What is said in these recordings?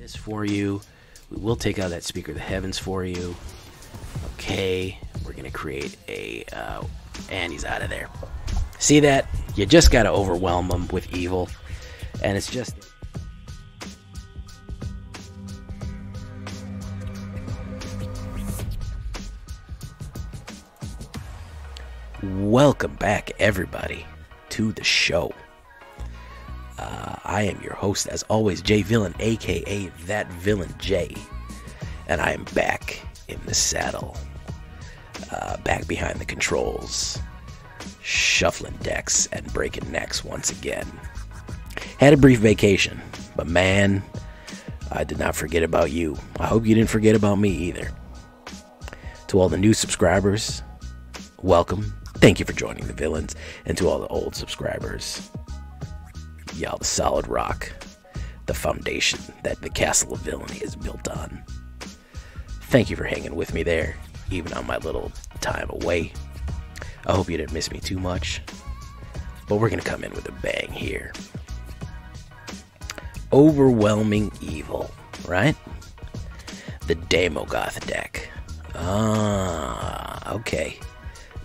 this for you. We will take out that Speaker of the Heavens for you. Okay, we're gonna create a and he's out of there. See that? You just gotta overwhelm them with evil, and it's just welcome back everybody to the show. I am your host as always, Jay Villain, aka That Villain Jay, and I am back in the saddle, back behind the controls, shuffling decks and breaking necks once again. Had a brief vacation, but man, I did not forget about you. I hope you didn't forget about me either. To all the new subscribers, welcome. Thank you for joining the Villains. And to all the old subscribers, y'all the solid rock, the foundation that the Castle of Villainy is built on. Thank you for hanging with me there, even on my little time away. I hope you didn't miss me too much, but we're going to come in with a bang here. Overwhelming evil, right? The Daemogoth deck. Ah, okay.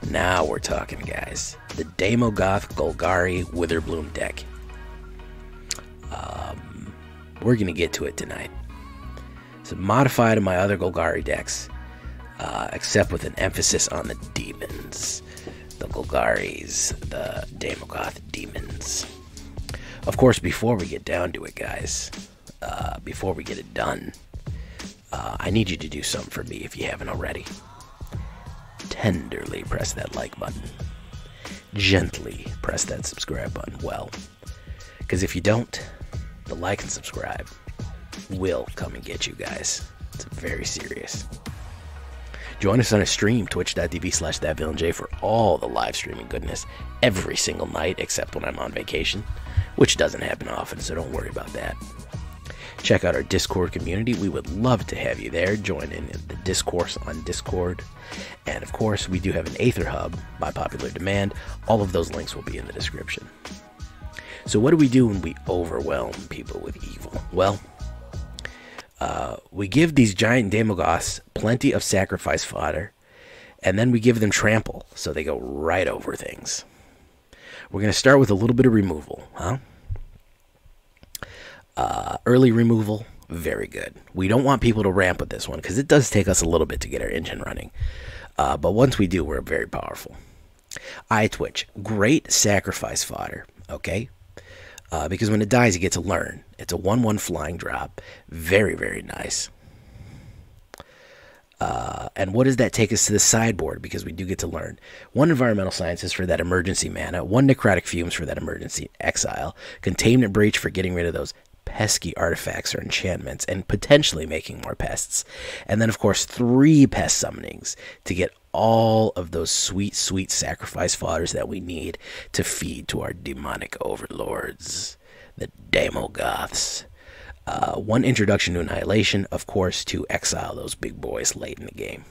Now we're talking, guys. The Daemogoth Golgari Witherbloom deck. We're going to get to it tonight. It's modified in my other Golgari decks, except with an emphasis on the demons, the Golgaris, the Daemogoth demons. Of course, before we get down to it, guys, before we get it done, I need you to do something for me if you haven't already. Tenderly press that like button. Gently press that subscribe button well. Because if you don't, the like and subscribe will come and get you guys. It's very serious. Join us on a stream, twitch.tv/thatvillainjay, for all the live streaming goodness every single night except when I'm on vacation, which doesn't happen often, so don't worry about that. Check out our Discord community. We would love to have you there. Join in the discourse on Discord. And of course, we do have an Aether Hub by popular demand. All of those links will be in the description. So what do we do when we overwhelm people with evil? Well, we give these giant Daemogoths plenty of sacrifice fodder, and then we give them trample, so they go right over things. We're going to start with a little bit of removal, huh? Early removal, very good. We don't want people to ramp with this one, because it does take us a little bit to get our engine running. But once we do, we're very powerful. Eyetwitch, great sacrifice fodder, okay? Because when it dies, you get to learn. It's a 1/1 flying drop. Very, very nice. And what does that take us to the sideboard? Because we do get to learn. 1 Environmental Sciences for that emergency mana. 1 Necrotic Fumes for that emergency exile. Containment Breach for getting rid of those pesky artifacts or enchantments and potentially making more pests. And then, of course, 3 Pest Summonings to get all of those sweet, sweet sacrifice fodders that we need to feed to our demonic overlords, the Daemogoths. 1 Introduction to Annihilation, of course, to exile those big boys late in the game.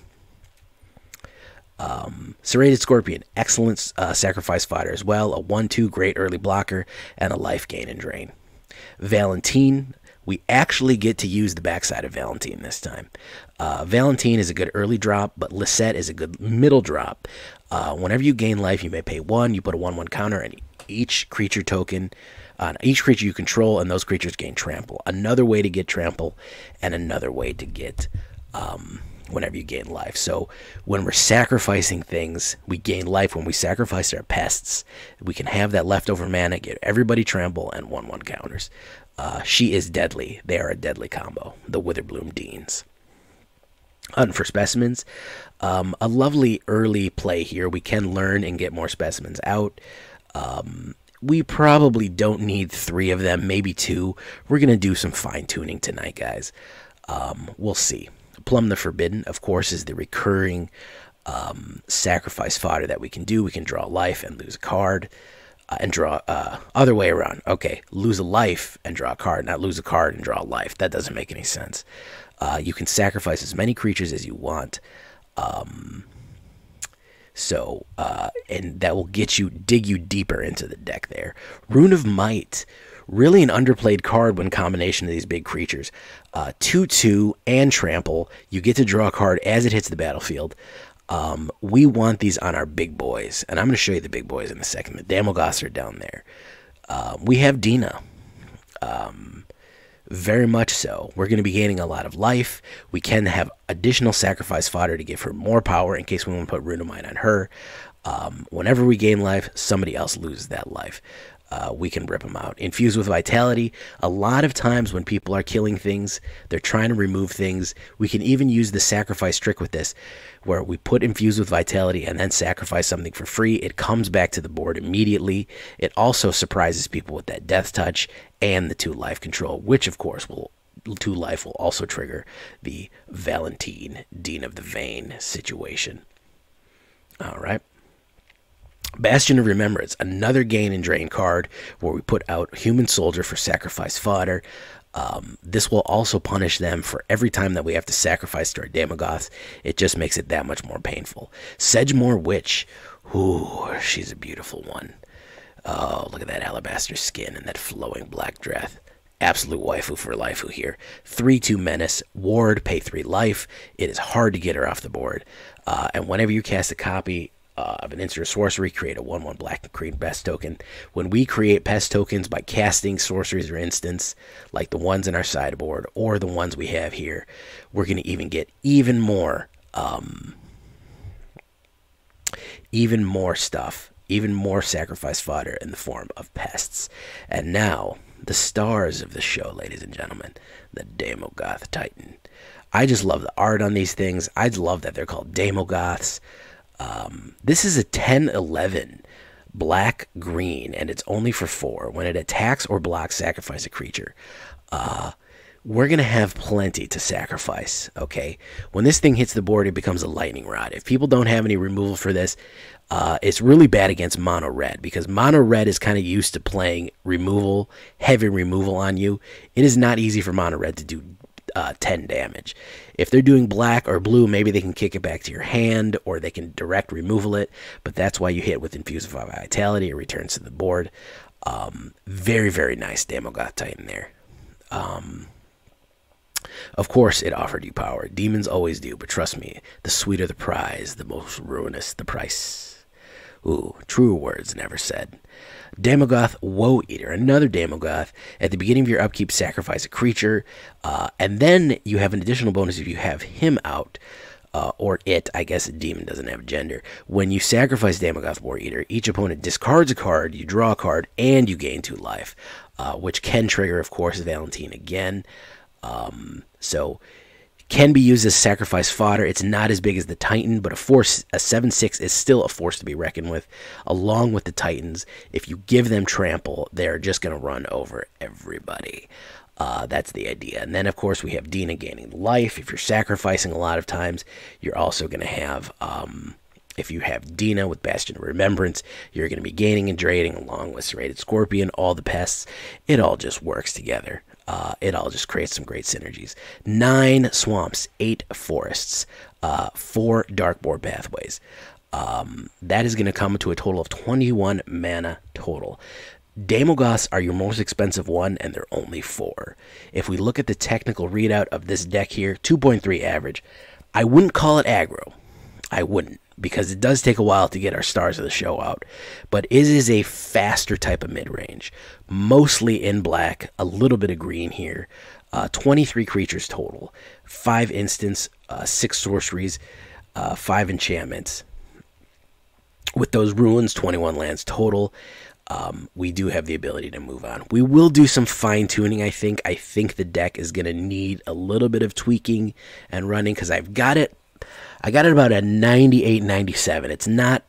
Serrated Scorpion, excellent sacrifice fodder as well. A 1/2 great early blocker and a life gain and drain. Valentin, we actually get to use the backside of Valentin this time. Valentin is a good early drop, but Lisette is a good middle drop. Whenever you gain life, you may pay 1. You put a 1/1 counter on each creature token, on each creature you control, and those creatures gain trample. Another way to get trample, and another way to get whenever you gain life. So when we're sacrificing things, we gain life. When we sacrifice our pests, we can have that leftover mana, get everybody trample, and 1/1 counters. She is deadly. They are a deadly combo, the Witherbloom Deans. Hunt for Specimens. A lovely early play here. We can learn and get more specimens out. We probably don't need 3 of them, maybe 2. We're going to do some fine-tuning tonight, guys. We'll see. Plumb the Forbidden, of course, is the recurring sacrifice fodder that we can do. We can draw life and lose a card. And draw other way around. Okay, lose a life and draw a card, not lose a card and draw a life. That doesn't make any sense. You can sacrifice as many creatures as you want. And that will dig you deeper into the deck there. Rune of Might. really an underplayed card when combination of these big creatures. 2/2 and trample. You get to draw a card as it hits the battlefield. We want these on our big boys, and I'm going to show you the big boys in a second. The Daemogoths are down there. We have Dina. Very much so. We're going to be gaining a lot of life. We can have additional sacrifice fodder to give her more power in case we want to put Rune of Might on her. Whenever we gain life, somebody else loses that life. We can rip them out. Infuse with Vitality. A lot of times when people are killing things, they're trying to remove things. We can even use the sacrifice trick with this, where we put Infuse with Vitality and then sacrifice something for free. It comes back to the board immediately. It also surprises people with that Death Touch and the 2 life control, which of course will 2 life will also trigger the Valentin, Dean of the Vein situation. All right. Bastion of Remembrance, another gain and drain card where we put out Human Soldier for sacrifice fodder. This will also punish them for every time that we have to sacrifice to our Daemogoths. It just makes it that much more painful. Sedgemoor Witch, ooh, she's a beautiful one. Oh, look at that alabaster skin and that flowing black dress. Absolute waifu for life here. 3/2 menace, ward, pay 3 life. It is hard to get her off the board. And whenever you cast a copy of an instant sorcery, create a 1/1 black and green pest token. When we create pest tokens by casting sorceries or instants, like the ones in our sideboard or the ones we have here, we're going to even get even more stuff, even more sacrifice fodder in the form of pests. And now, the stars of the show, ladies and gentlemen, the Daemogoth Titan. I just love the art on these things. I love that they're called Daemogoths. This is a 10/11 black green, and it's only for 4. When it attacks or blocks, sacrifice a creature. We're gonna have plenty to sacrifice. Okay, when this thing hits the board, it becomes a lightning rod. If people don't have any removal for this, it's really bad against mono red, because mono red is kind of used to playing removal, heavy removal on you. It is not easy for mono red to do 10 damage. If they're doing black or blue, maybe they can kick it back to your hand, or they can direct removal it, but that's why you hit with Infuse with Vitality. It returns to the board. Very, very nice Daemogoth Titan there. Of course, it offered you power. Demons always do, but trust me, the sweeter the prize, the most ruinous the price. Ooh, truer words never said. Daemogoth Woe-Eater, another Daemogoth. At the beginning of your upkeep, sacrifice a creature, and then you have an additional bonus if you have him out, or it. I guess a demon doesn't have gender. When you sacrifice Daemogoth Woe-Eater, each opponent discards a card, you draw a card, and you gain 2 life, which can trigger, of course, Valentin again. So can be used as sacrifice fodder. It's not as big as the Titan, but a 7/6 is still a force to be reckoned with, along with the Titans. If you give them trample, they're just going to run over everybody. That's the idea. And then, of course, we have Dina gaining life. If you're sacrificing a lot of times, you're also going to have... if you have Dina with Bastion of Remembrance, you're going to be gaining and draining along with Serrated Scorpion, all the pests. It all just works together. It all just creates some great synergies. 9 swamps, 8 forests, 4 dark board pathways. That is going to come to a total of 21 mana total. Daemogoths are your most expensive one, and they're only 4. If we look at the technical readout of this deck here, 2.3 average. I wouldn't call it aggro. I wouldn't, because it does take a while to get our stars of the show out, but it is a faster type of mid-range, mostly in black, a little bit of green here. 23 creatures total, 5 instants, 6 sorceries, 5 enchantments. With those ruins, 21 lands total. We do have the ability to move on. We will do some fine-tuning, I think. I think the deck is going to need a little bit of tweaking and running, because I got it about a 98, 97. It's not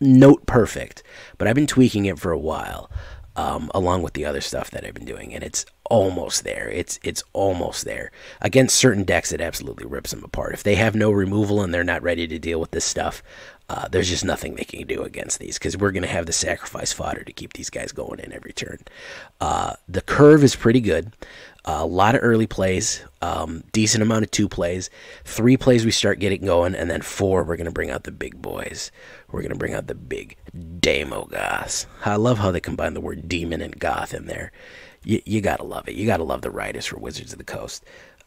note perfect, but I've been tweaking it for a while, along with the other stuff that I've been doing, and it's almost there. It's almost there. Against certain decks, it absolutely rips them apart. If they have no removal and they're not ready to deal with this stuff, there's just nothing they can do against these, because we're going to have the sacrifice fodder to keep these guys going in every turn. The curve is pretty good. A lot of early plays, decent amount of 2 plays. 3 plays we start getting going, and then 4 we're going to bring out the big boys. We're going to bring out the big Daemogoths. I love how they combine the word demon and goth in there. You got to love it. You got to love the writers for Wizards of the Coast.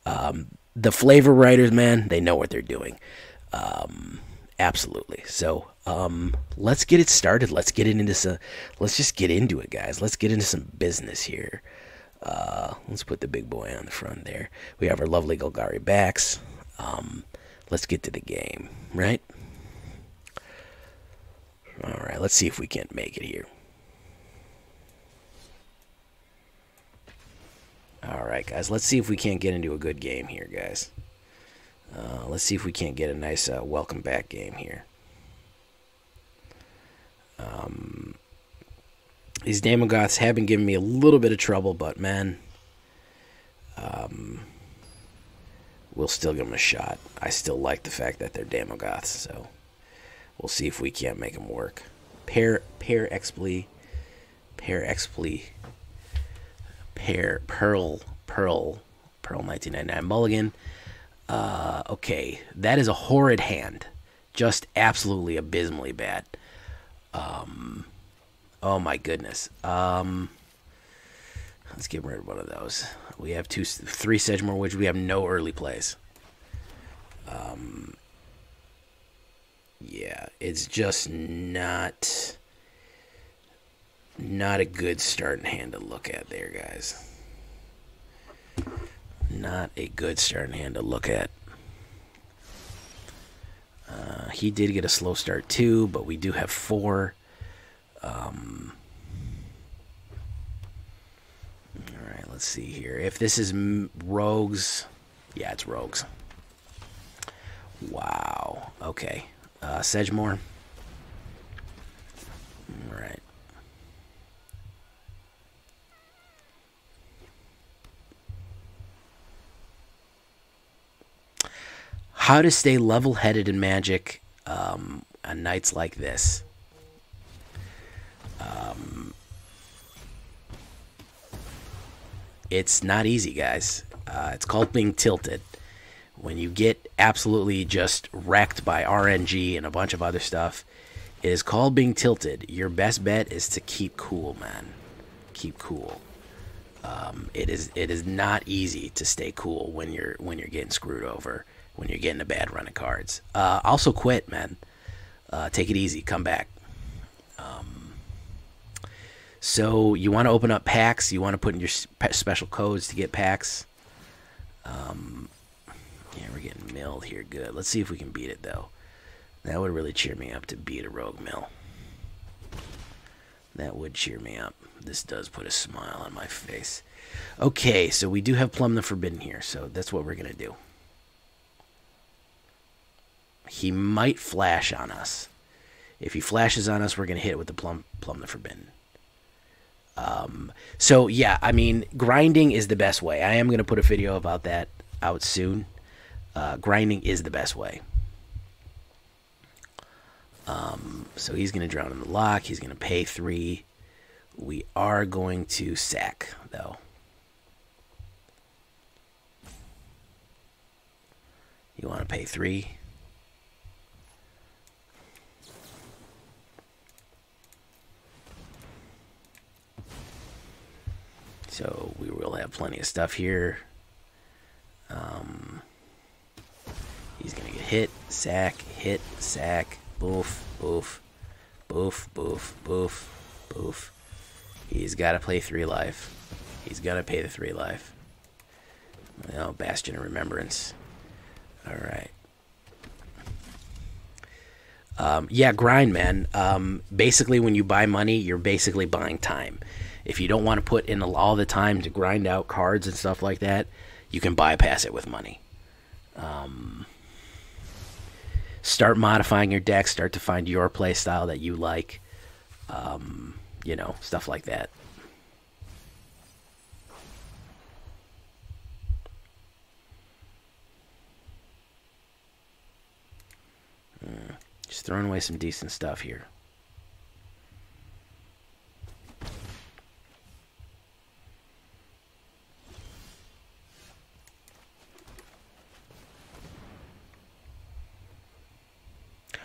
The flavor writers, man, they know what they're doing. Absolutely. So let's get it started. Let's get it into some, let's just get into it, guys. Let's get into some business here. Let's put the big boy on the front there. We have our lovely Golgari backs. Let's get to the game, right? All right, let's see if we can't make it here. All right, guys, let's see if we can't get into a good game here, guys. Let's see if we can't get a nice welcome back game here. These Daemogoths have been giving me a little bit of trouble, but man, we'll still give them a shot. I still like the fact that they're Daemogoths, so we'll see if we can't make them work. Pearl 1999 mulligan. Okay, that is a horrid hand. Just absolutely abysmally bad. Oh my goodness. Let's get rid of one of those. We have 3 Sedgemoor Witch. We have no early plays. Yeah, it's just not a good starting hand to look at there, guys. Not a good starting hand to look at. He did get a slow start too, but we do have 4. All right, let's see here. If this is rogues, yeah, it's rogues. Wow. Okay. Sedgemoor. All right. How to stay level-headed in Magic on nights like this. It's not easy, guys. It's called being tilted. When you get absolutely just wrecked by RNG and a bunch of other stuff, it is called being tilted. Your best bet is to keep cool, man. Keep cool. It is not easy to stay cool when you're getting screwed over, when you're getting a bad run of cards. Also quit, man. Take it easy. Come back. So you want to open up packs. You want to put in your special codes to get packs. Yeah, we're getting milled here. Good. Let's see if we can beat it, though. That would really cheer me up to beat a rogue mill. That would cheer me up. This does put a smile on my face. Okay, so we do have Plumb the Forbidden here, so that's what we're going to do. He might flash on us. If he flashes on us, we're going to hit it with the Plumb the Forbidden. So, yeah, I mean, grinding is the best way. I am going to put a video about that out soon. Grinding is the best way. So he's going to drown in the lock. He's going to pay 3. We are going to sack, though. You want to pay 3? So we will have plenty of stuff here. He's going to get hit, sack, boof, boof, boof, boof, boof, boof. He's got to play 3 life. He's going to pay the 3 life. Well, Bastion of Remembrance. All right. Yeah, grind, man. Basically, when you buy money, you're basically buying time. If you don't want to put in all the time to grind out cards and stuff like that, you can bypass it with money. Start modifying your deck. Start to find your play style that you like. You know, stuff like that. throwing away some decent stuff here.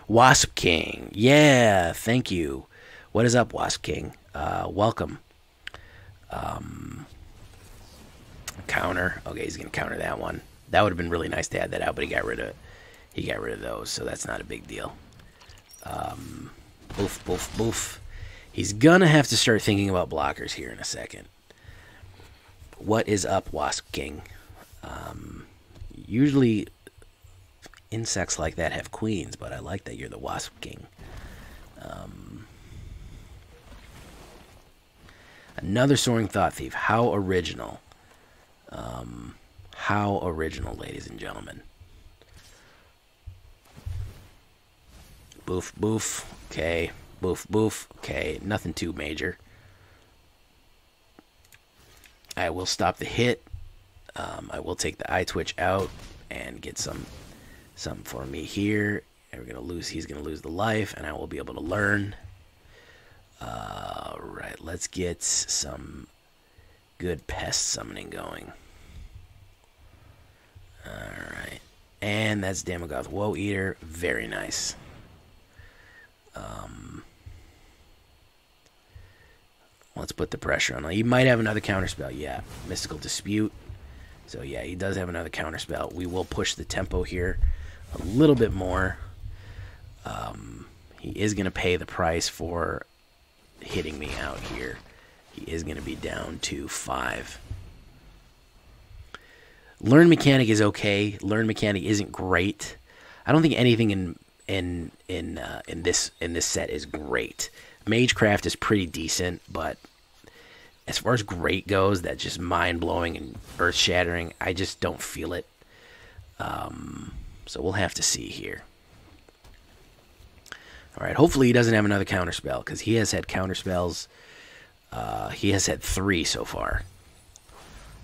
Wasp King, yeah, thank you. What is up, Wasp King? Welcome. Counter. Okay, he's gonna counter that one. That would have been really nice to add that out, but he got rid of it. He got rid of those, so that's not a big deal. Boof, boof, boof. He's gonna have to start thinking about blockers here in a second. What is up, Wasp King? Usually insects like that have queens, but I like that you're the Wasp King. Another Soaring Thought Thief. How original. How original, ladies and gentlemen. Boof, boof. Okay. Boof, boof. Okay. Nothing too major. I will stop the hit. I will take the Eyetwitch out and get some... something for me here, and we're gonna lose. He's gonna lose the life, and I will be able to learn. Right, let's get some good pest summoning going. All right, and that's Daemogoth Woe-Eater. Very nice. Let's put the pressure on. He might have another counterspell. Yeah, Mystical Dispute. So yeah, he does have another counterspell. We will push the tempo here a little bit more. He is going to pay the price for hitting me out here. He is going to be down to 5. Learn Mechanic is okay. Learn Mechanic isn't great. I don't think anything in this set is great. Magecraft is pretty decent, but as far as great goes, that's just mind-blowing and earth-shattering. I just don't feel it. So we'll have to see here. All right, hopefully he doesn't have another counterspell, because he has had counterspells. He has had 3 so far.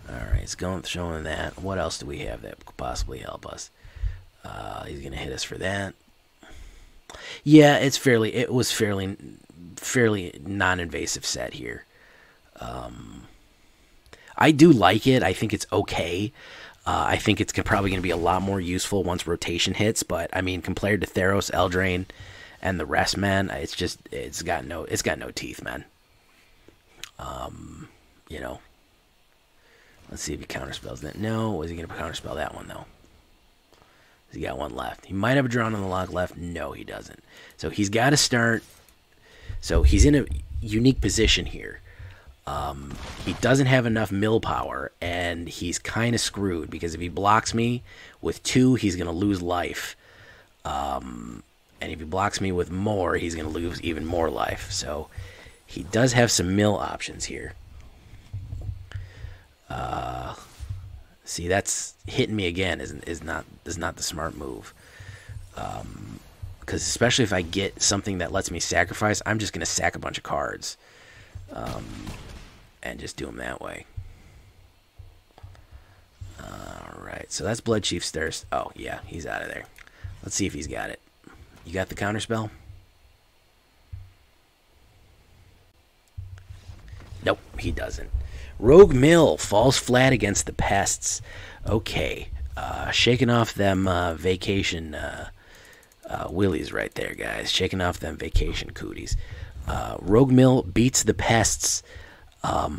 All right, it's going showing that. What else do we have that could possibly help us? He's going to hit us for that. Yeah, it's fairly. It was fairly non-invasive set here. I do like it. I think it's okay. I think it's probably going to be a lot more useful once rotation hits, but I mean, compared to Theros, Eldraine, and the rest, man, it's just, it's got no teeth, man. You know, let's see if he counterspells that. No, is he going to counterspell that one though? Has he got one left? He might have a drawn on the lock left. No, he doesn't. So he's got to start. So he's in a unique position here. He doesn't have enough mill power, and he's kind of screwed, because if he blocks me with 2, he's going to lose life. And if he blocks me with more, he's going to lose even more life. So he does have some mill options here. See, that's hitting me again is not the smart move. Because especially if I get something that lets me sacrifice, I'm just going to sack a bunch of cards. And just do them that way. Alright, so that's Bloodchief's Thirst. Oh, yeah, he's out of there. Let's see if he's got it. You got the counterspell? Nope, he doesn't. Rogue Mill falls flat against the pests. Okay, shaking off them vacation willies right there, guys. Shaking off them vacation cooties. Rogue Mill beats the pests.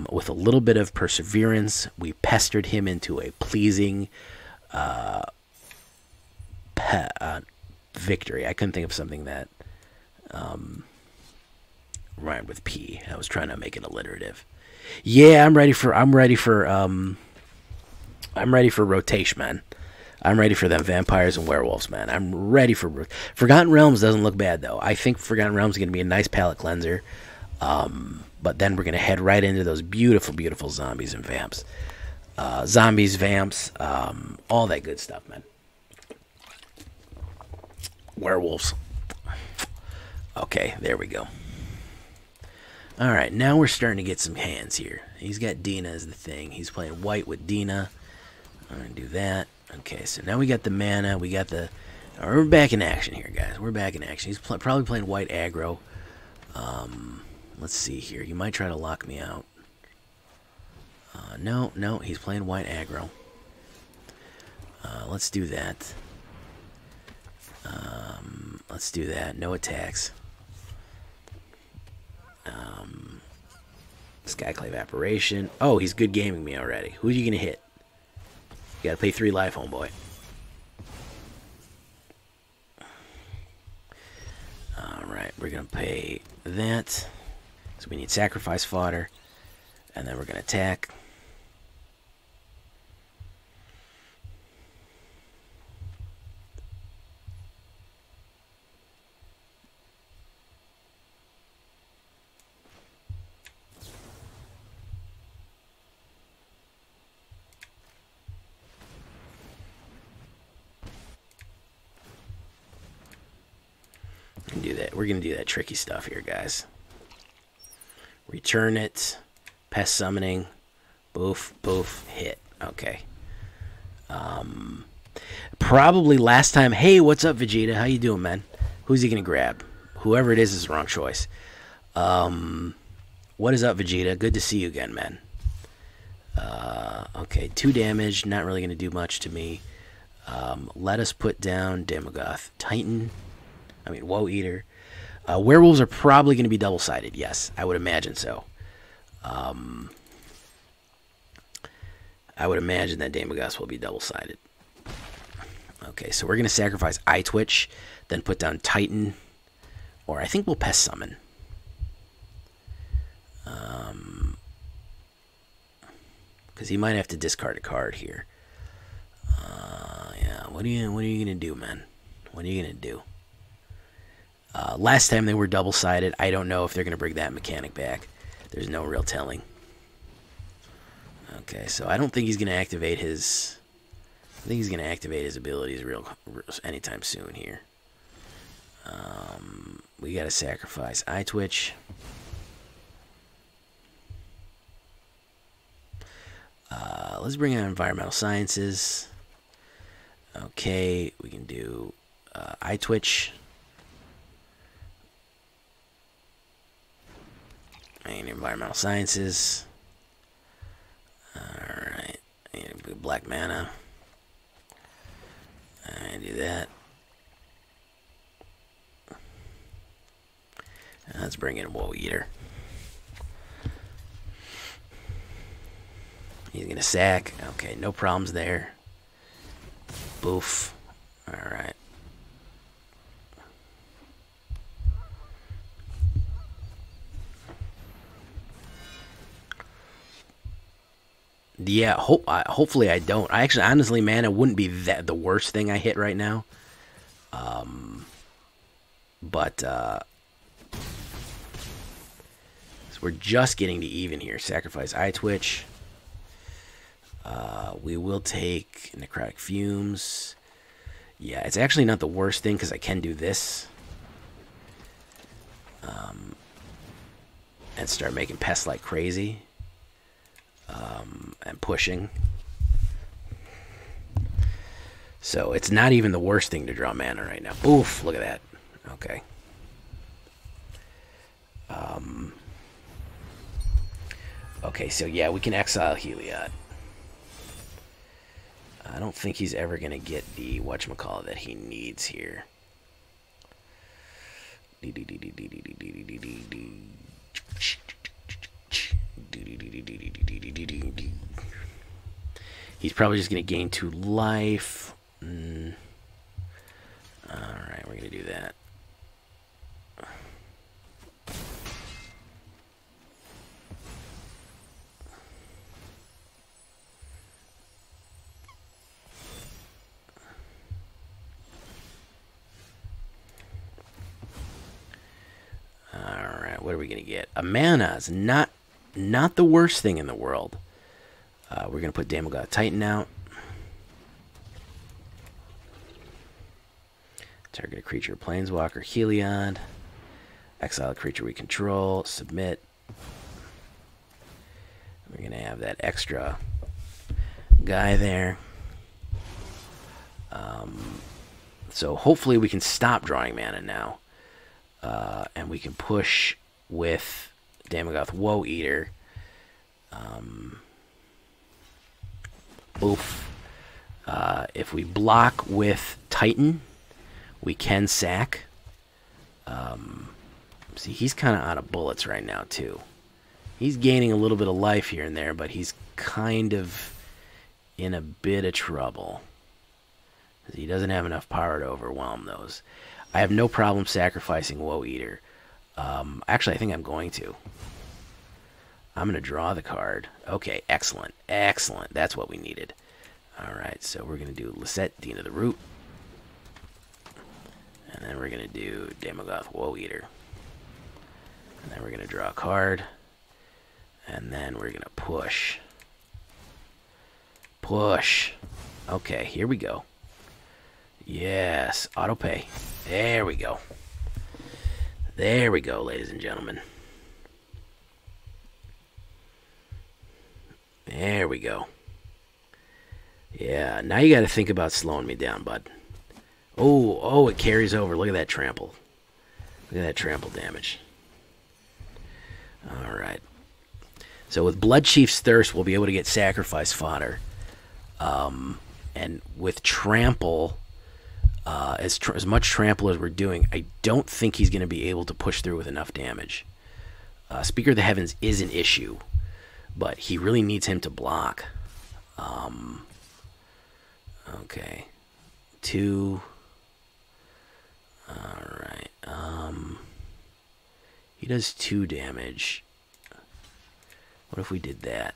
With a little bit of perseverance, we pestered him into a pleasing victory. I couldn't think of something that rhymed with P. I was trying to make it alliterative. Yeah, I'm ready for rotation, man. I'm ready for them vampires and werewolves, man. I'm ready for Forgotten Realms. Doesn't look bad though. I think Forgotten Realms is going to be a nice palate cleanser. But then we're going to head right into those beautiful, beautiful zombies and vamps. Zombies, vamps, all that good stuff, man. Werewolves. Okay, there we go. All right, now we're starting to get some hands here. He's got Dina as the thing. He's playing white with Dina. I'm going to do that. Okay, so now we got the mana. We got the All right, we're back in action here, guys. We're back in action. He's probably playing white aggro. Let's see here. You might try to lock me out. No, he's playing white aggro. Let's do that. Let's do that. No attacks. Skyclave Apparition. Oh, he's good gaming me already. Who are you gonna hit? You gotta pay 3 life, homeboy. Alright, we're gonna pay that. So we need sacrifice fodder. And then we're gonna attack. We're going to do that tricky stuff here, guys. Return it. Pest summoning. Boof, boof, hit. Okay. Probably last time. Hey, what's up, Vegeta? How you doing, man? Who's he going to grab? Whoever it is the wrong choice. What is up, Vegeta? Good to see you again, man. Okay, 2 damage. Not really going to do much to me. Let us put down Daemogoth Titan. I mean, Woe-Eater. Werewolves are probably going to be double-sided, yes. I would imagine so. I would imagine that Daemogoth will be double-sided. Okay, so we're going to sacrifice Eyetwitch, then put down Titan, or I think we'll Pest Summon. Because he might have to discard a card here. Yeah, what are you going to do, man? What are you going to do? Last time they were double-sided. I don't know if they're going to bring that mechanic back. There's no real telling. Okay, so I don't think he's going to activate his... I think he's going to activate his abilities anytime soon here. We got to sacrifice Eyetwitch. Let's bring on Environmental Sciences. Okay, we can do Eyetwitch. And Environmental Sciences. Alright. Black mana. I do that. Let's bring in Woe-Eater. He's going to sack. Okay, no problems there. Boof. Alright. Yeah, hopefully I don't. I actually, honestly, man, it wouldn't be that the worst thing I hit right now. So we're just getting to even here. Sacrifice Eyetwitch. We will take Necrotic Fumes. Yeah, it's actually not the worst thing because I can do this. And start making pests like crazy. And pushing. So it's not even the worst thing to draw mana right now. Oof, look at that. Okay. Okay, so yeah, we can exile Heliod. I don't think he's ever going to get the whatchamacallit that he needs here. He's probably just going to gain 2 life. Alright, we're going to do that. Alright, what are we going to get? A mana is not the worst thing in the world. We're going to put Daemogoth Titan out. Target a creature, Planeswalker, Heliod. Exile a creature we control. Submit. We're going to have that extra guy there. So hopefully we can stop drawing mana now. And we can push with Daemogoth Woe-Eater. If we block with Titan, we can sack. See, he's kind of out of bullets right now, too. He's gaining a little bit of life here and there, but he's kind of in a bit of trouble. He doesn't have enough power to overwhelm those. I have no problem sacrificing Woe-Eater. Actually, I think I'm going to. I'm going to draw the card. Okay, excellent. Excellent. That's what we needed. All right, so we're going to do Lisette, Dean of the Root. And then we're going to do Daemogoth Woe-Eater. And then we're going to draw a card. And then we're going to push. Push. Okay, here we go. Yes, autopay. There we go. There we go, ladies and gentlemen. There we go. Yeah, now you got to think about slowing me down, bud. Oh, oh, it carries over. Look at that trample. Look at that trample damage. All right. So with Bloodchief's Thirst, we'll be able to get sacrifice fodder. And with trample, as much trample as we're doing, I don't think he's going to be able to push through with enough damage. Speaker of the Heavens is an issue, but he really needs him to block. Okay. Two. All right. He does 2 damage. What if we did that?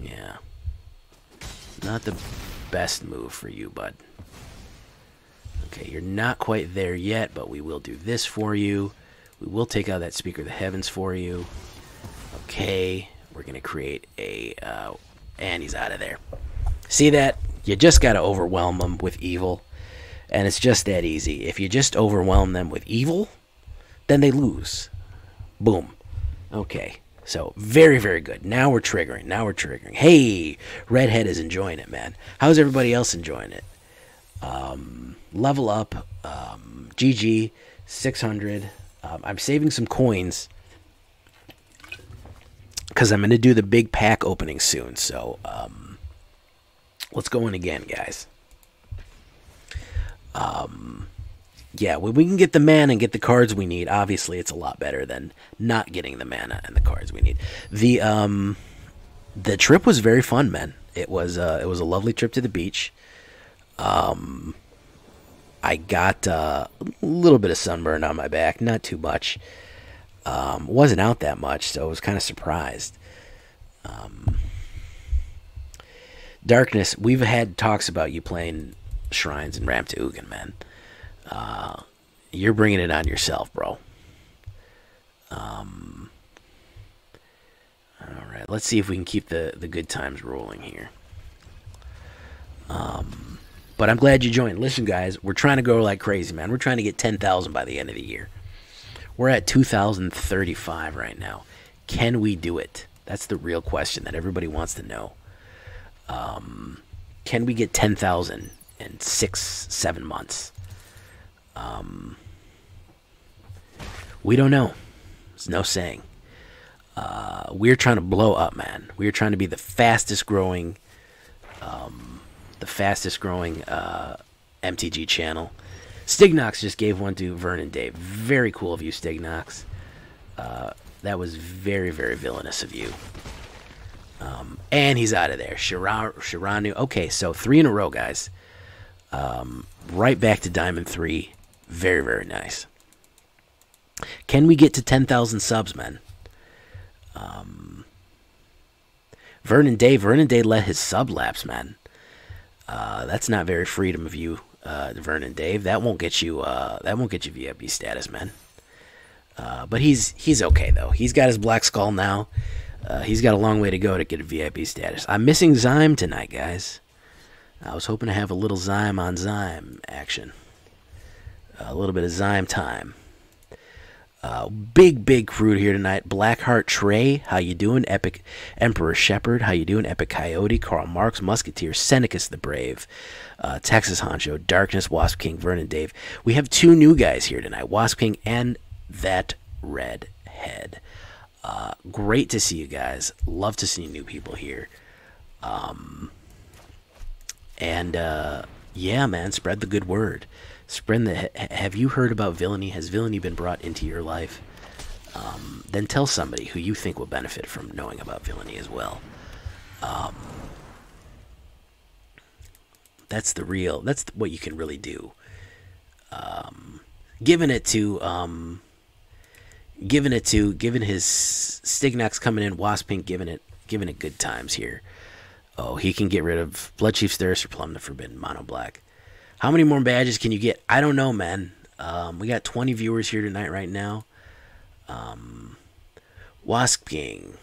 Yeah. Not the best move for you, bud. Okay, you're not quite there yet, but we will do this for you. We will take out that Speaker of the Heavens for you. Okay, we're going to create a... and he's out of there. See that? You just got to overwhelm them with evil. And it's just that easy. If you just overwhelm them with evil... then they lose. Boom. Okay. So, very, very good. Now we're triggering. Now we're triggering. Hey! Redhead is enjoying it, man. How's everybody else enjoying it? Level up. GG. 600. I'm saving some coins. Because I'm going to do the big pack opening soon. So, let's go in again, guys. Yeah, when we can get the mana and get the cards we need, obviously it's a lot better than not getting the mana and the cards we need. The trip was very fun, man. It was a lovely trip to the beach. I got a little bit of sunburn on my back, not too much. Wasn't out that much, so I was kind of surprised. Darkness, we've had talks about you playing Shrines and Ramp to Ugin, man. You're bringing it on yourself, bro. All right, let's see if we can keep the good times rolling here. But I'm glad you joined. Listen, guys, we're trying to go like crazy, man. We're trying to get 10,000 by the end of the year. We're at 2,035 right now. Can we do it? That's the real question that everybody wants to know. Can we get 10,000 in 6-7 months? We don't know. There's no saying. We're trying to blow up, man. We're trying to be the fastest growing, MTG channel. Stignox just gave one to Vern and Dave. Very cool of you, Stignox. That was very, very villainous of you. And he's out of there. Shiranu. Okay, so 3 in a row, guys. Right back to Diamond 3. Very, very nice. Can we get to 10,000 subs, man? Vernon Day let his sub lapse, man. That's not very freedom of you, Vernon Dave. That won't get you. That won't get you VIP status, man. But he's okay though. He's got his Black Skull now. He's got a long way to go to get a VIP status. I'm missing Zyme tonight, guys. I was hoping to have a little Zyme on Zyme action. A little bit of Zyme time. Big crew here tonight. Blackheart Trey, how you doing? Epic Emperor Shepherd, how you doing? Epic Coyote, Karl Marx, Musketeer, Senecus the Brave, Texas Honcho, Darkness, Wasp King, Vernon Dave. We have two new guys here tonight, Wasp King and That Red Head. Great to see you guys. Love to see new people here. Yeah, man, spread the good word. Have you heard about villainy? Has villainy been brought into your life? Then tell somebody who you think will benefit from knowing about villainy as well. That's what you can really do. Giving his Stignox coming in, Waspink giving it good times here. Oh, he can get rid of Bloodchief's Thirst or Plumb the Forbidden, Mono Black. How many more badges can you get? I don't know, man. We got 20 viewers here tonight right now. Wasp King.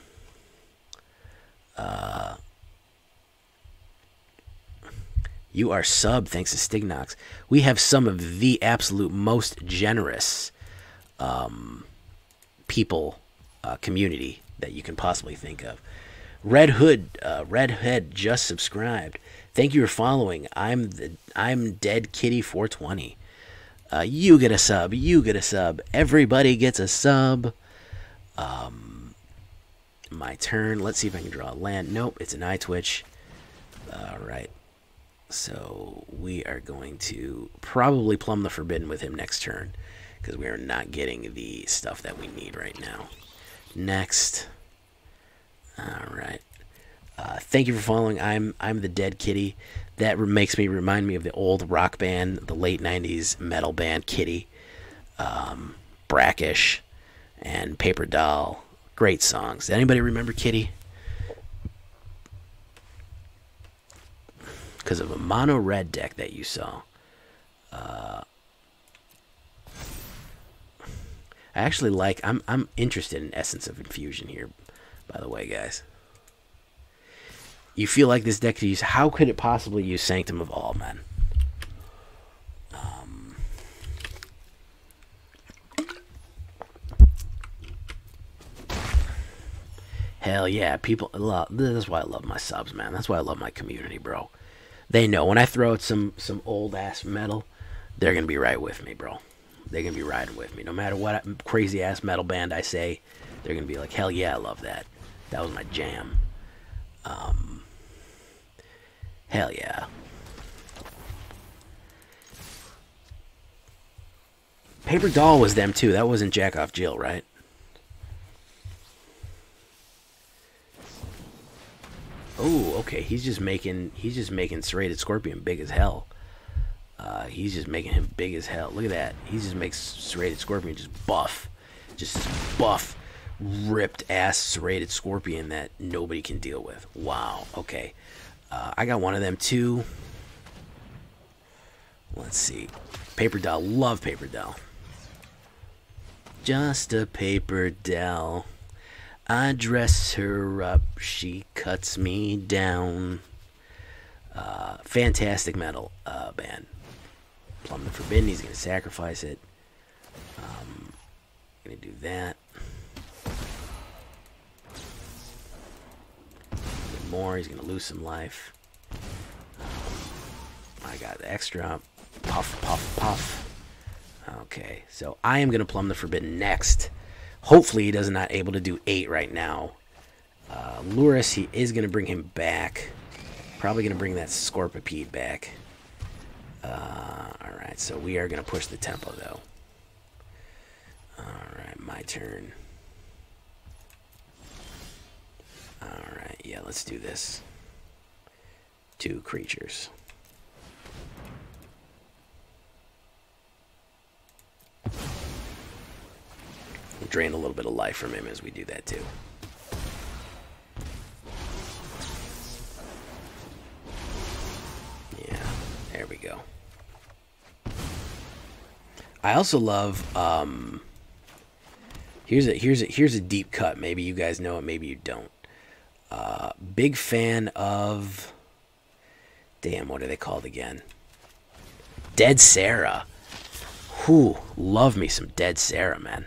You are sub, thanks to Stignox. We have some of the absolute most generous people, community that you can possibly think of. Red Hood just subscribed. Thank you for following. I'm Dead Kitty 420. You get a sub. You get a sub. Everybody gets a sub. My turn. Let's see if I can draw a land. Nope, it's an Eyetwitch. All right. So we are going to probably Plumb the Forbidden with him next turn because we are not getting the stuff that we need right now. Next. All right. Thank you for following. I'm the Dead Kitty. That makes me remind me of the old rock band, the late 90s metal band Kitty, Brackish, and Paper Doll. Great songs. Anybody remember Kitty? Because of a mono red deck that you saw. I actually like. I'm interested in Essence of Infusion here. By the way, guys. You feel like this deck could use... How could it possibly use Sanctum of All, man? Hell yeah, people... That's why I love my subs, man. That's why I love my community, bro. They know. When I throw out some old-ass metal, they're going to be right with me, bro. They're going to be riding with me. No matter what crazy-ass metal band I say, they're going to be like, hell yeah, I love that. That was my jam. Hell yeah. Paper Doll was them too. That wasn't Jack Off Jill, right? Oh, okay. He's just making Serrated Scorpion big as hell. He's just making him big as hell. Look at that. He just makes Serrated Scorpion just buff. Just this buff, ripped ass Serrated Scorpion that nobody can deal with. Wow. Okay. I got one of them too. Let's see. Paper Doll. Love Paper Doll. Just a Paper Doll. I dress her up. She cuts me down. Fantastic metal band. Plumb the Forbidden. He's going to sacrifice it. Going to do that. More, he's gonna lose some life. I got the extra puff, puff, puff. Okay, so I am gonna Plumb the Forbidden next. Hopefully, he does not able to do 8 right now. Lurrus, he is gonna bring him back. Probably gonna bring that Scorpipede back. All right, so we are gonna push the tempo though. All right, my turn. Alright, yeah, let's do this. 2 creatures. We'll drain a little bit of life from him as we do that, too. Yeah, there we go. I also love, here's a deep cut. Maybe you guys know it, maybe you don't. Big fan of, damn, what are they called again? Dead Sarah. Whew, love me some Dead Sarah, man.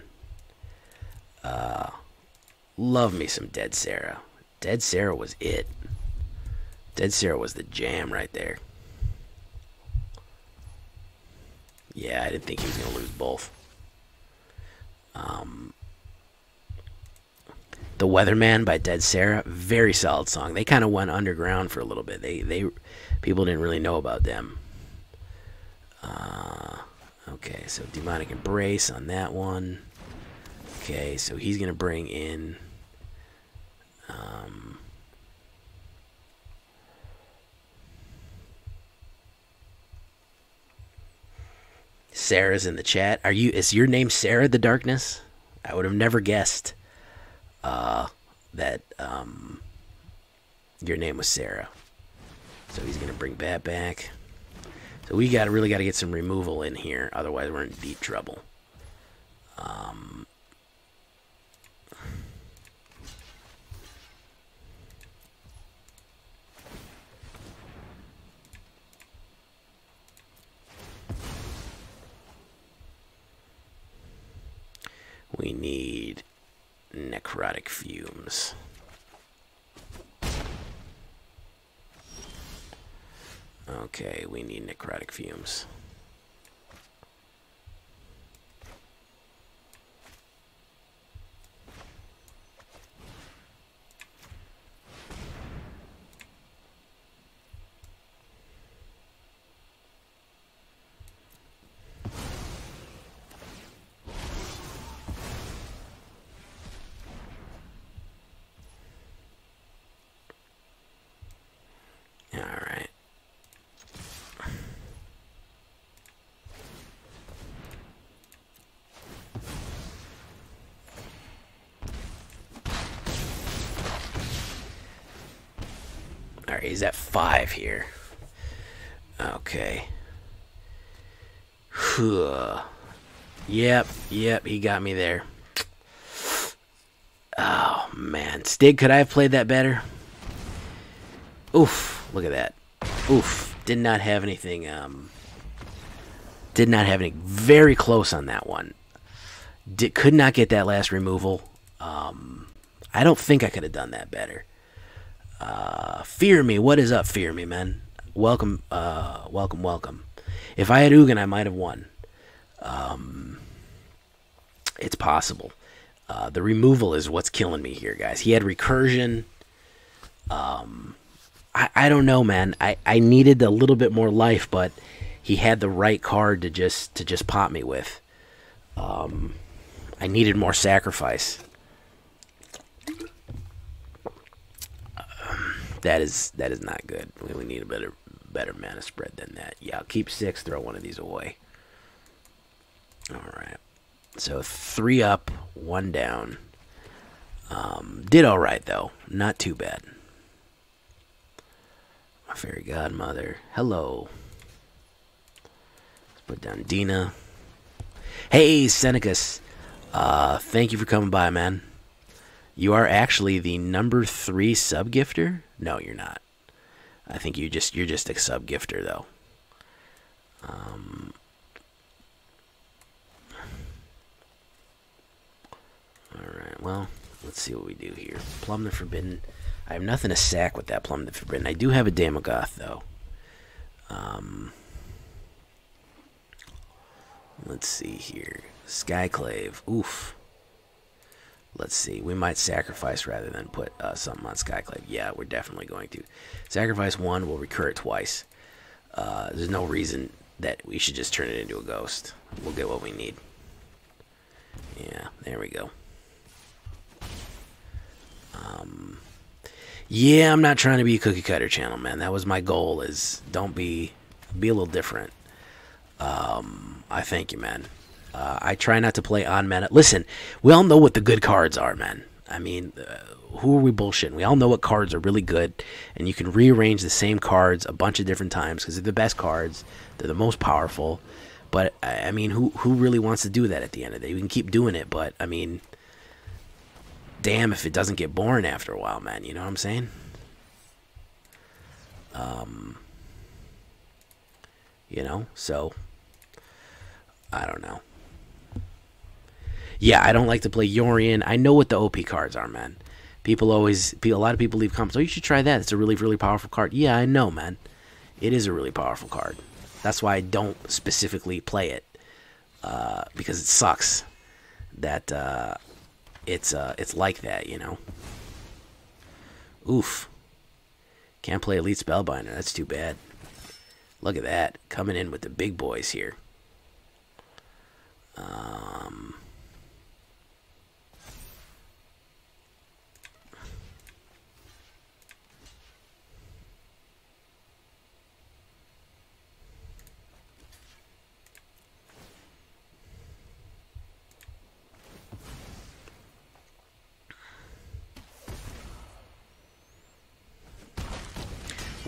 Love me some Dead Serra. Dead Serra was it. Dead Serra was the jam right there. Yeah, I didn't think he was going to lose both. The Weatherman by Dead Serra, very solid song. They kind of went underground for a little bit. They people didn't really know about them. Okay, so Demonic Embrace on that one. Okay, so he's going to bring in Sarah's in the chat. Are you? Is your name Serra the Darkness? I would have never guessed that your name was Serra. So he's gonna bring Bat back. So we really gotta get some removal in here, otherwise we're in deep trouble. We need Necrotic Fumes. Okay, we need Necrotic Fumes. He's at 5 here. Okay. Yep, he got me there. Oh, man. Stig, could I have played that better? Oof, look at that. Oof, did not have anything, did not have any. Very close on that one. Could not get that last removal. I don't think I could have done that better. Fear Me, what is up, Fear Me, man? Welcome, welcome. If I had Ugin, I might have won. It's possible. The removal is what's killing me here, guys. He had recursion. I don't know, man. I needed a little bit more life, but he had the right card to just pop me with. I needed more sacrifice. That is not good. We need a better mana spread than that. Yeah, I'll keep 6, throw one of these away. Alright. So 3 up, 1 down. Did alright though. Not too bad. My fairy godmother. Hello. Let's put down Dina. Hey, Senecus. Thank you for coming by, man. You are actually the number 3 sub-gifter? No, you're not. I think you're just a sub-gifter, though. Alright, well, let's see what we do here. Plumb the Forbidden. I have nothing to sack with that Plumb the Forbidden. I do have a Daemogoth, though. Let's see here. Skyclave. Oof. Let's see. We might sacrifice rather than put something on Skyclave. Yeah, we're definitely going to. Sacrifice 1, we'll recur it twice. There's no reason that we should just turn it into a ghost. We'll get what we need. Yeah, there we go. Yeah, I'm not trying to be a cookie cutter channel, man. That was my goal, is don't be a little different. I thank you, man. I try not to play on mana. Listen, we all know what the good cards are, man. I mean, who are we bullshitting? We all know what cards are really good, and you can rearrange the same cards a bunch of different times because they're the best cards. They're the most powerful. But, I mean, who really wants to do that at the end of the day? We can keep doing it, but, I mean, damn if it doesn't get boring after a while, man. You know what I'm saying? You know, so, I don't know. yeah, I don't like to play Yorion. I know what the OP cards are, man. A lot of people leave comments, oh, you should try that. It's a really, really powerful card. Yeah, I know, man. It is a really powerful card. That's why I don't specifically play it, because it sucks that it's like that, you know. Oof. Can't play Elite Spellbinder. That's too bad. Look at that. Coming in with the big boys here.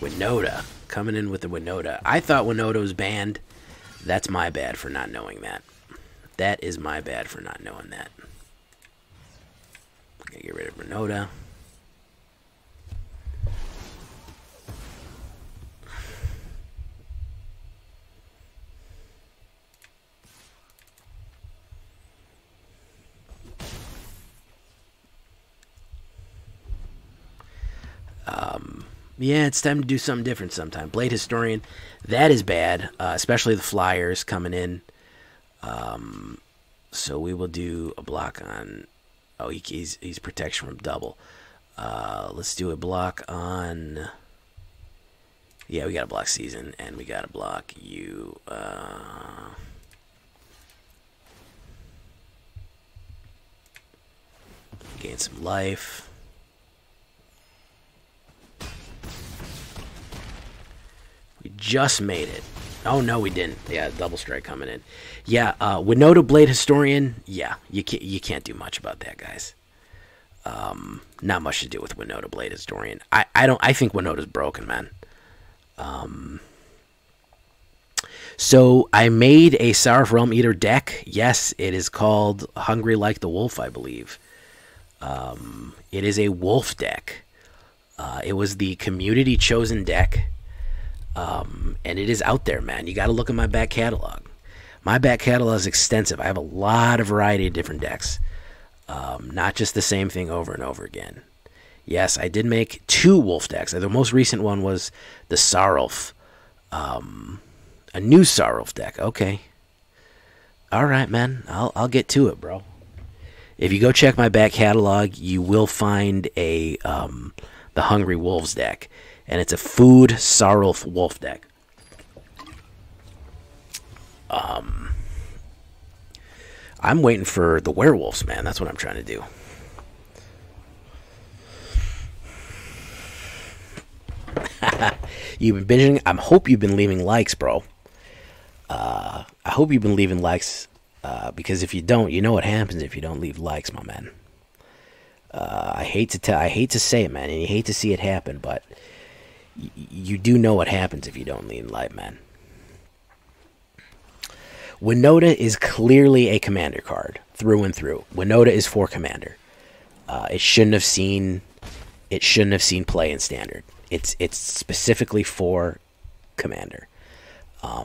Winota. Coming in with the Winota. I thought Winota was banned. That's my bad for not knowing that. That is my bad for not knowing that. I'm gonna get rid of Winota. Yeah, it's time to do something different sometime. Blade Historian, that is bad, especially the flyers coming in. So we will do a block on... Oh, he's protection from double. Let's do a block on... Yeah, we got a block season, and we got to block you. Gain some life. We just made it. Oh, no, we didn't. Yeah, double strike coming in. Yeah, Winota, Blade Historian. Yeah, you can't do much about that, guys. Not much to do with Winota, Blade Historian. I think Winota's broken, man. So I made a Seraph Realm Eater deck. Yes, it is called Hungry Like the Wolf, I believe. It is a wolf deck. It was the community chosen deck. And it is out there, man. You got to look at my back catalog. My back catalog is extensive. I have a lot of variety of different decks, not just the same thing over and over again. Yes, I did make two wolf decks. The most recent one was the Sarulf, a new Sarulf deck. Okay, all right, man. I'll get to it, bro. If you go check my back catalog, you will find a the Hungry Wolves deck. And it's a food Sarulf wolf deck. I'm waiting for the werewolves, man. That's what I'm trying to do. You've been binging. I hope you've been leaving likes, bro. I hope you've been leaving likes. Because if you don't, you know what happens if you don't leave likes, my man. I hate to say it, man. And you hate to see it happen, but... You do know what happens if you don't lean light, man. Winota is clearly a commander card through and through. Winota is for commander. It shouldn't have seen play in standard. It's specifically for commander.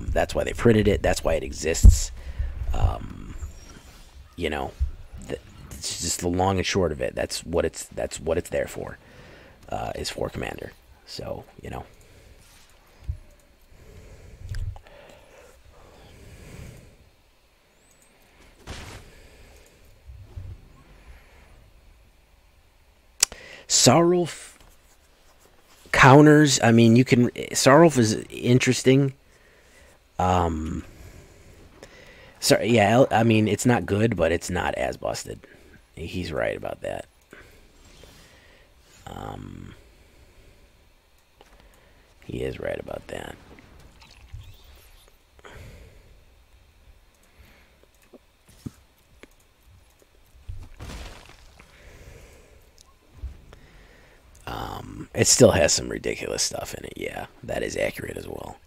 That's why they printed it. That's why it exists. You know, it's just the long and short of it. That's what it's there for. Is for commander. So, you know. Sarulf counters, I mean, Sarulf is interesting. Yeah, I mean, it's not good, but it's not as busted. He's right about that. He is right about that. It still has some ridiculous stuff in it. Yeah, that is accurate as well.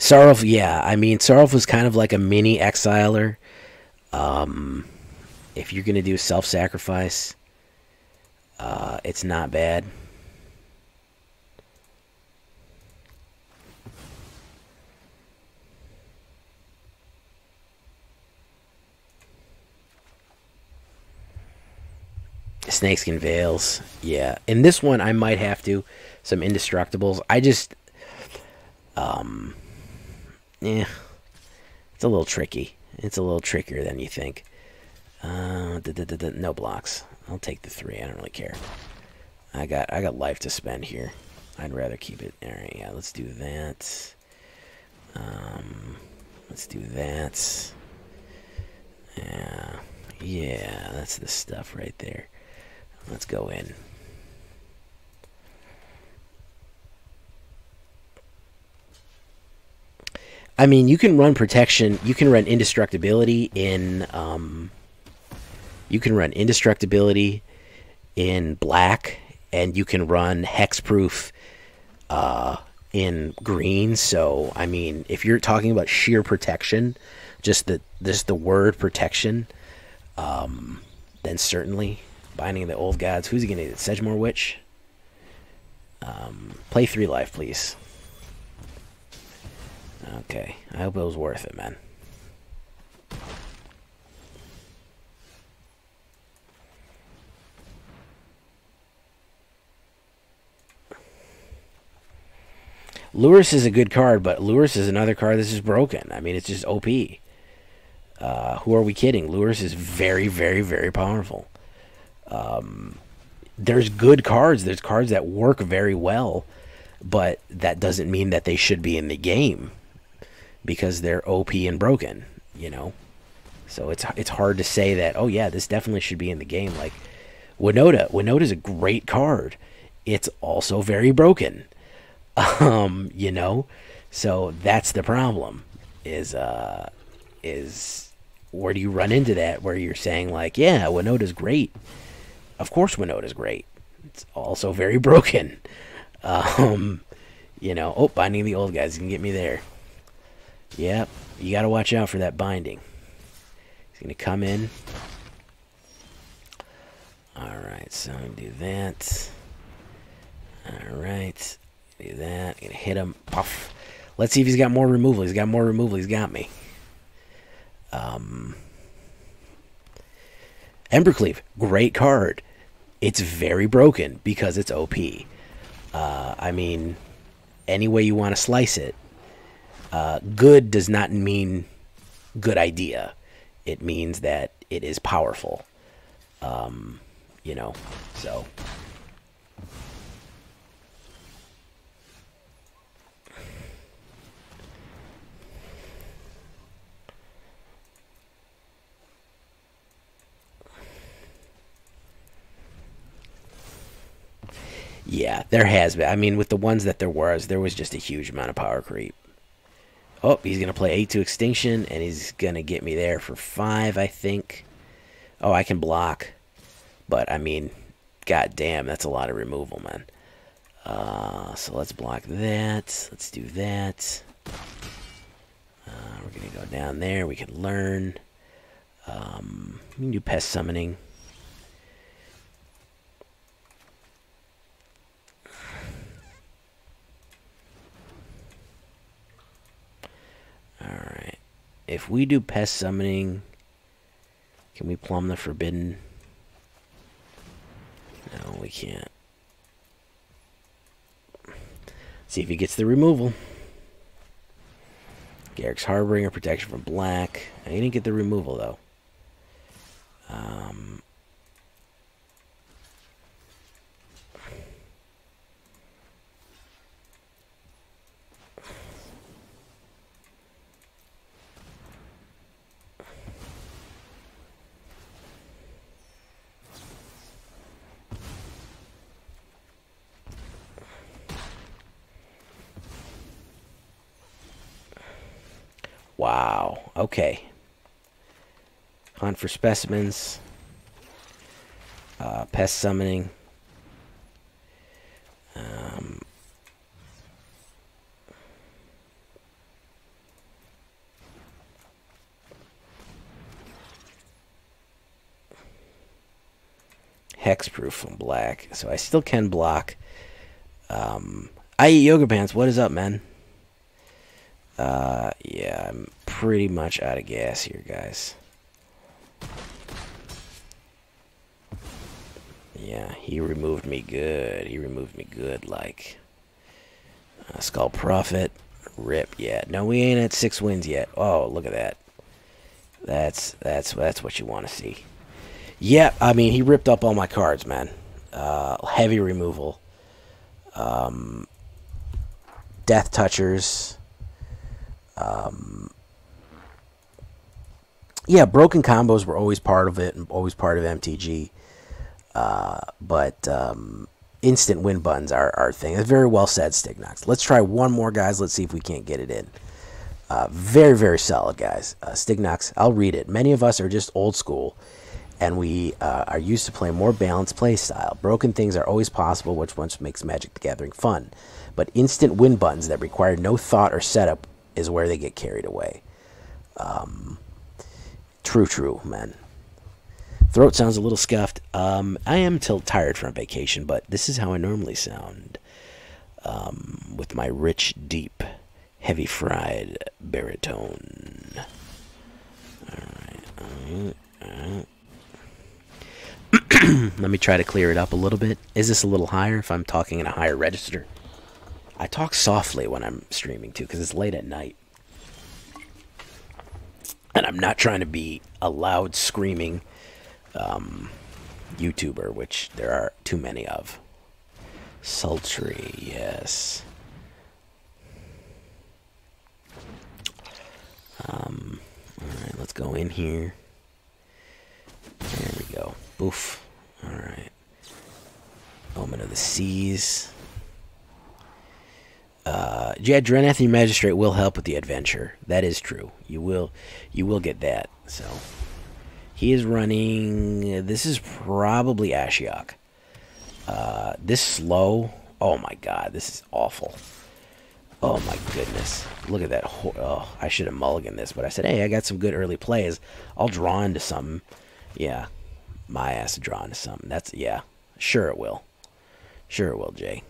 Sarulf, yeah. I mean, Sarulf was kind of like a mini Exiler. If you're going to do self-sacrifice, it's not bad. Snakeskin Veils. Yeah. In this one, I might have to. Some Indestructibles. I just... yeah. It's a little tricky. It's a little trickier than you think. No blocks. I'll take the 3. I don't really care. I got life to spend here. I'd rather keep it. All right, yeah, let's do that. Let's do that. Yeah, that's the stuff right there. Let's go in. I mean, you can run protection. You can run indestructibility in. You can run indestructibility in black, and you can run hexproof in green. So, I mean, if you're talking about sheer protection, just the word protection, then certainly Binding of the Old Gods. Who's he gonna get? Sedgemoor Witch. Play 3 life, please. Okay, I hope it was worth it, man. Lurrus is a good card, but Lurrus is another card that's just broken. I mean, it's just OP. Who are we kidding? Lurrus is very, very, very powerful. There's good cards. There's cards that work very well, but that doesn't mean that they should be in the game because they're OP and broken, you know? So it's hard to say that, oh, yeah, this definitely should be in the game. Like, Winota. Winota's a great card. It's also very broken. You know, so that's the problem is where do you run into that where you're saying like, yeah, Winota's great. Of course, Winota's great. It's also very broken. You know, oh, Binding the Old Guys. You can get me there. Yep. You got to watch out for that binding. He's going to come in. All right. So I'm going to do that. All right. Do that. Gonna hit him. Puff. Let's see if he's got more removal. He's got more removal. He's got me. Embercleave. Great card. It's very broken because it's OP. I mean, any way you want to slice it. Good does not mean good idea. It means that it is powerful. You know, so... Yeah, there has been. I mean, with the ones that there was just a huge amount of power creep. Oh, he's going to play 8 to Extinction, and he's going to get me there for 5, I think. Oh, I can block. But, I mean, goddamn, that's a lot of removal, man. So let's block that. Let's do that. We're going to go down there. We can learn. We can do Pest Summoning. Alright, if we do Pest Summoning, can we Plumb the Forbidden? No, we can't. See if he gets the removal. Garrick's Harboring, protection from black. I didn't get the removal, though. Wow, okay. Hunt for Specimens. Pest Summoning. Hexproof from black. So I still can block. I Eat Yoga Pants, what is up, man? Yeah, I'm pretty much out of gas here, guys. Yeah, he removed me good. He removed me good, like. Skull Prophet. Rip yet. No, we ain't at 6 wins yet. Oh, look at that. That's what you want to see. Yeah, I mean, he ripped up all my cards, man. Heavy removal. Death Touchers. Yeah, broken combos were always part of it and always part of MTG. But instant win buttons are our thing. That's very well said, Stignox. Let's try one more, guys. Let's see if we can't get it in. Very, very solid, guys. Stignox, I'll read it. Many of us are just old school, and we are used to play more balanced play style. Broken things are always possible, which once makes Magic the Gathering fun. But instant win buttons that require no thought or setup is where they get carried away. True, man. Throat sounds a little scuffed. I am still tired from vacation, but this is how I normally sound. With my rich, deep, heavy-fried baritone. All right. Let me try to clear it up a little bit. Is this a little higher if I'm talking in a higher register? I talk softly when I'm streaming, too, because it's late at night. And I'm not trying to be a loud, screaming YouTuber, which there are too many of. Sultry, yes. Alright, let's go in here. There we go. Boof. Alright. Omen of the Seas. Yeah, Dreneth, your Magistrate will help with the adventure. That is true. You will get that. So, he is running. This is probably Ashiok. This slow. Oh my God, this is awful. Oh my goodness, look at that. Oh, I should have mulliganed this, but I said, hey, I got some good early plays. I'll draw into something. Yeah, my ass will draw into something. That's yeah. Sure it will. Sure it will, Jay.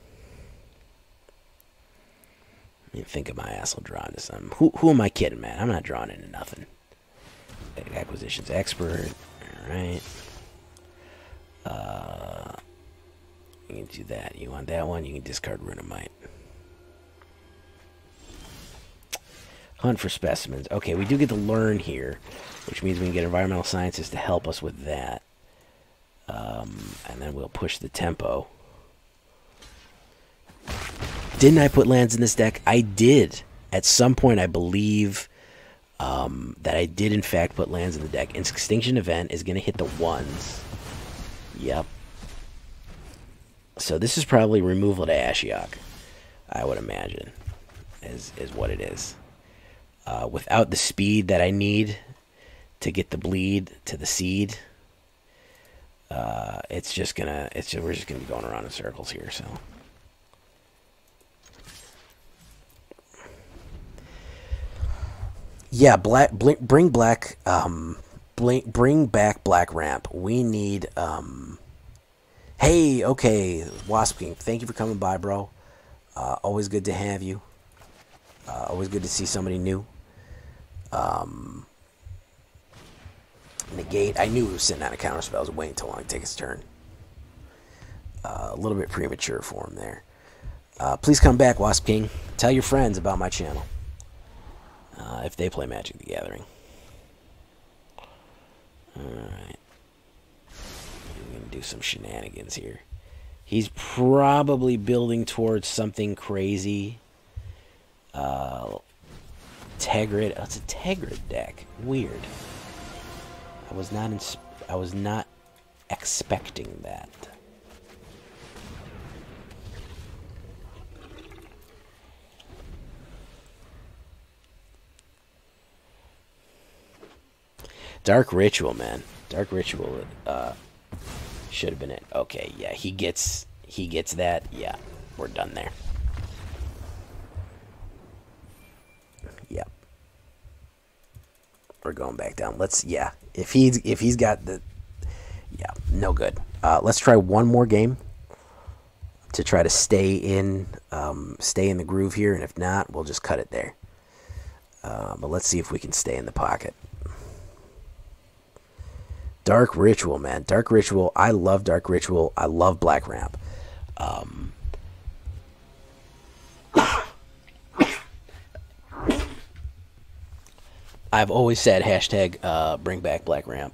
You think of my ass will draw into something. Who am I kidding, man? I'm not drawing into nothing. Acquisitions expert. Alright. You can do that. You want that one? You can discard Rune of Might. Hunt for Specimens. Okay, we do get to learn here, which means we can get Environmental Sciences to help us with that. And then we'll push the tempo. Didn't I put lands in this deck? I did. At some point, I believe that I did, in fact, put lands in the deck. Extinction Event is going to hit the ones. Yep. So this is probably removal to Ashiok, I would imagine, is what it is. Without the speed that I need to get the bleed to the seed, it's just going to... We're just going to be going around in circles here, so... Yeah, bring back Black Ramp. We need, hey, okay, Wasp King, thank you for coming by, bro. Always good to have you. Always good to see somebody new. Negate, I knew he was sitting on a counter spell. I was waiting too long to take his turn. A little bit premature for him there. Please come back, Wasp King. Tell your friends about my channel. If they play Magic the Gathering. Alright. We're going to do some shenanigans here. He's probably building towards something crazy. Tergrid. Oh, it's a Tergrid deck. Weird. I was not expecting that. Dark Ritual, man. Dark Ritual should have been it. Okay, yeah, he gets that. Yeah, we're done there. Yep, we're going back down. Let's yeah. If he's got the yeah, no good. Let's try one more game to try to stay in the groove here, and if not, we'll just cut it there. But let's see if we can stay in the pocket. Dark Ritual, man. Dark Ritual. I love Dark Ritual. I love Black Ramp. I've always said hashtag bring back Black Ramp.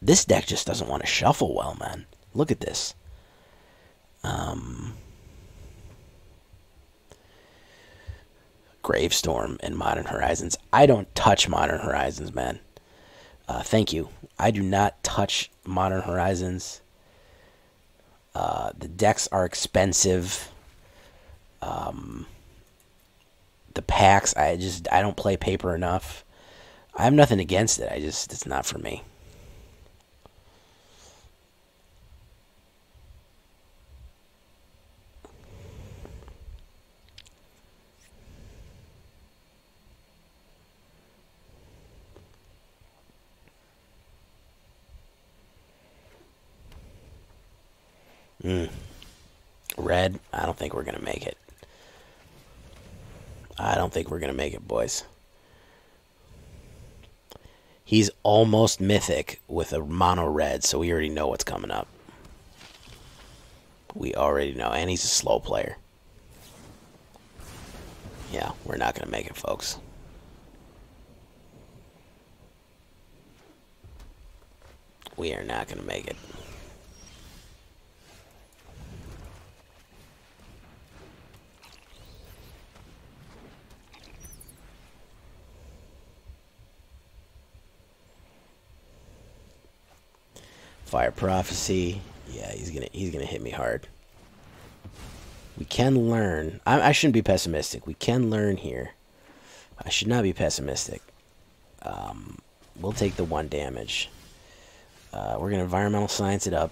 This deck just doesn't want to shuffle well, man. Look at this. Gravestorm and Modern Horizons. I don't touch Modern Horizons, man. Thank you. I do not touch Modern Horizons. The decks are expensive. The packs, I don't play paper enough. I have nothing against it. It's not for me. Red, I don't think we're going to make it. I don't think we're going to make it, boys. He's almost mythic with a mono red, so we already know what's coming up. We already know, and he's a slow player. Yeah, we're not going to make it, folks. We are not going to make it. Fire Prophecy, yeah, he's gonna hit me hard. We can learn. I shouldn't be pessimistic. We can learn here. I should not be pessimistic. We'll take the 1 damage. We're gonna Environmental Science it up.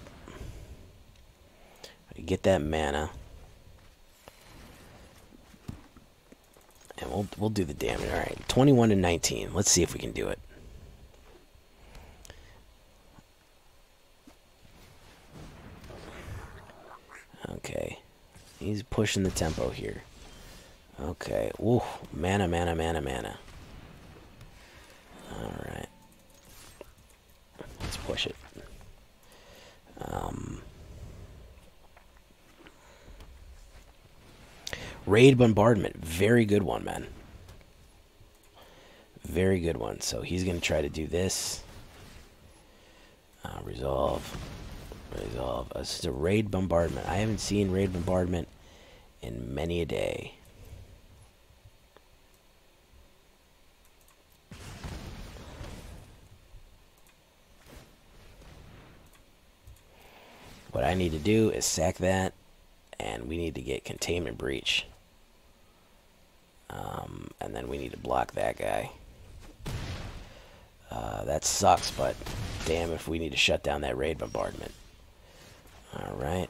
Get that mana, and we'll do the damage. All right, 21 to 19. Let's see if we can do it. Okay, he's pushing the tempo here. Okay, ooh, mana, mana, mana, mana. Alright. Let's push it. Raid Bombardment, very good one, man. Very good one. So he's going to try to do this. Resolve. Resolve. This is a Raid Bombardment. I haven't seen Raid Bombardment in many a day. What I need to do is sack that, and we need to get Containment Breach. And then we need to block that guy. That sucks, but damn if we need to shut down that Raid Bombardment. All right.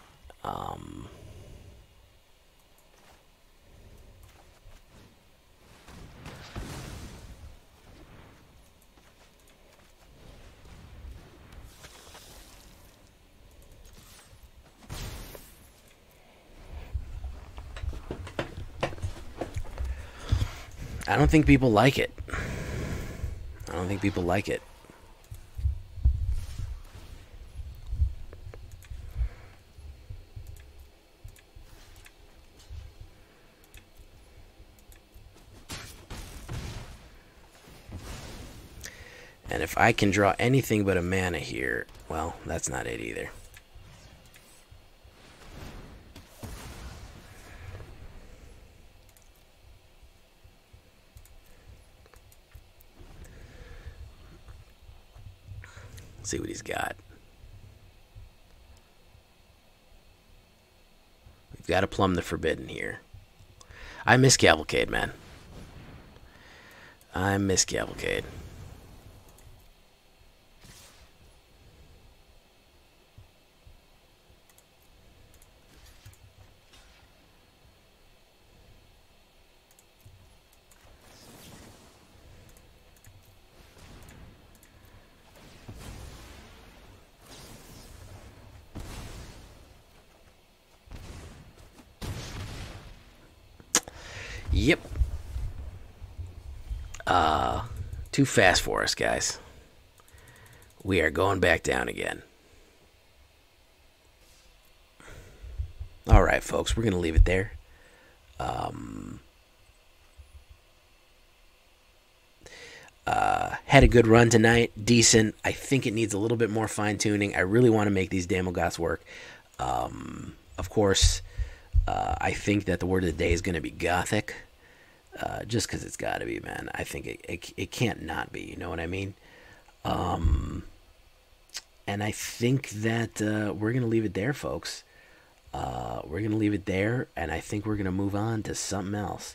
I don't think people like it. I don't think people like it. And if I can draw anything but a mana here, well, that's not it either. Let's see what he's got. We've got to Plumb the Forbidden here. I miss Cavalcade, man. I miss Cavalcade. Yep. Too fast for us, guys. We are going back down again. All right, folks, we're going to leave it there. Had a good run tonight. Decent. I think it needs a little bit more fine-tuning. I really want to make these Daemogoths work. Of course, I think that the word of the day is going to be Gothic. Just because it's got to be, man. I think it can't not be. You know what I mean? And I think that we're going to leave it there, folks. We're going to leave it there, and I think we're going to move on to something else.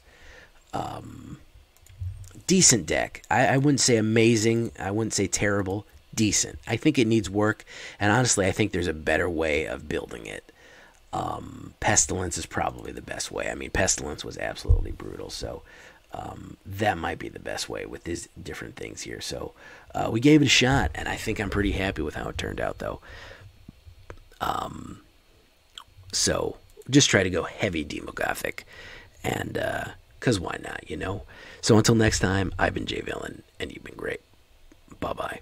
Decent deck. I wouldn't say amazing. I wouldn't say terrible. Decent. I think it needs work, and honestly, I think there's a better way of building it. Pestilence is probably the best way. I mean, Pestilence was absolutely brutal, so that might be the best way with these different things here. So we gave it a shot, and I think I'm pretty happy with how it turned out, though. So just try to go heavy Demogothic, and because why not, you know? So until next time, I've been Jay Villain, and you've been great. Bye-bye.